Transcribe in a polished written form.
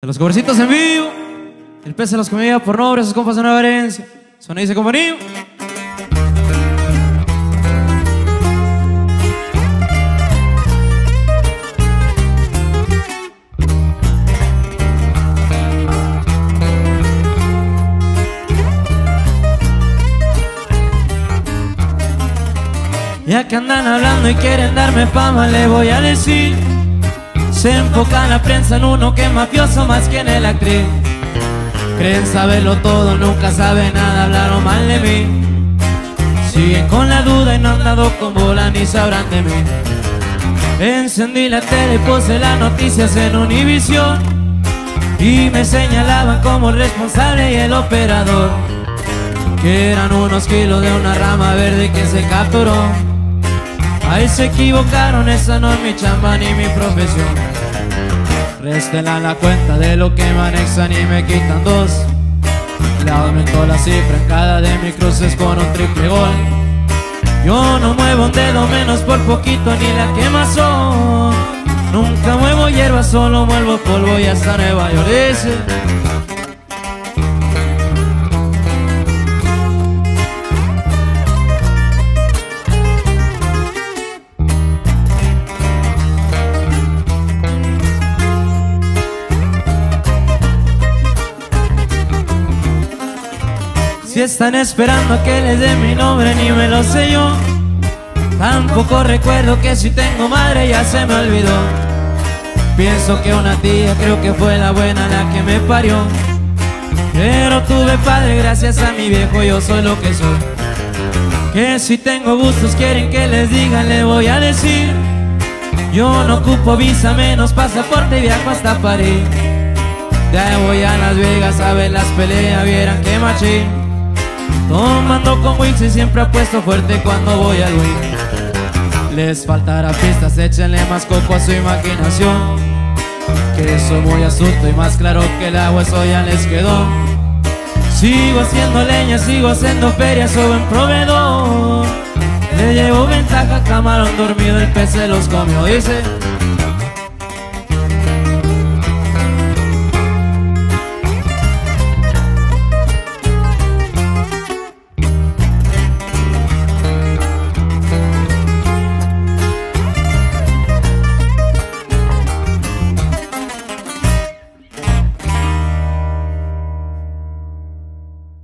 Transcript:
De los cobrecitos en vivo, el pez se los comía por nombre, sus compas de Nueva Herencia. Suena y se compañía. Ya que andan hablando y quieren darme fama, le voy a decir. Se enfoca en la prensa en uno que es mafioso más que en el actriz. Creen saberlo todo, nunca saben nada, hablaron mal de mí. Siguen con la duda y no han dado con bola ni sabrán de mí. Encendí la tele y puse las noticias en Univisión, y me señalaban como el responsable y el operador, que eran unos kilos de una rama verde que se capturó. Ahí se equivocaron, esa no es mi chamba ni mi profesión. Réstenla la cuenta de lo que me anexan y me quitan dos. Le aumentó la cifra en cada de mis cruces con un triple gol. Yo no muevo un dedo, menos por poquito, ni la quemazón. Nunca muevo hierba, solo muevo polvo y hasta Nueva York dice. Si están esperando a que les dé mi nombre, ni me lo sé yo. Tampoco recuerdo que si tengo madre, ya se me olvidó. Pienso que una tía, creo que fue la buena la que me parió. Pero tuve padre, gracias a mi viejo yo soy lo que soy. Que si tengo gustos quieren que les digan, le voy a decir. Yo no ocupo visa, menos pasaporte, y viajo hasta París. De ahí voy a Las Vegas a ver las peleas, vieran que machín. Tomando con Wix y siempre apuesto fuerte cuando voy al Wix. Les faltará pistas, échenle más coco a su imaginación, que soy muy asunto y más claro que el agua, eso ya les quedó. Sigo haciendo leña, sigo haciendo feria, soy buen proveedor. Le llevo ventaja, camarón dormido, el pez se los comió, dice.